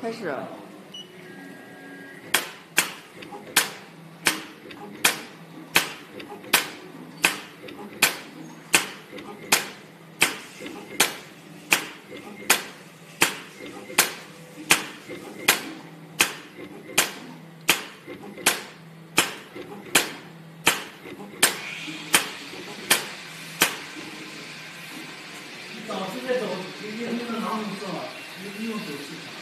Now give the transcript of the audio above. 开始。早现在走，你用那个拿手机了，你用手机。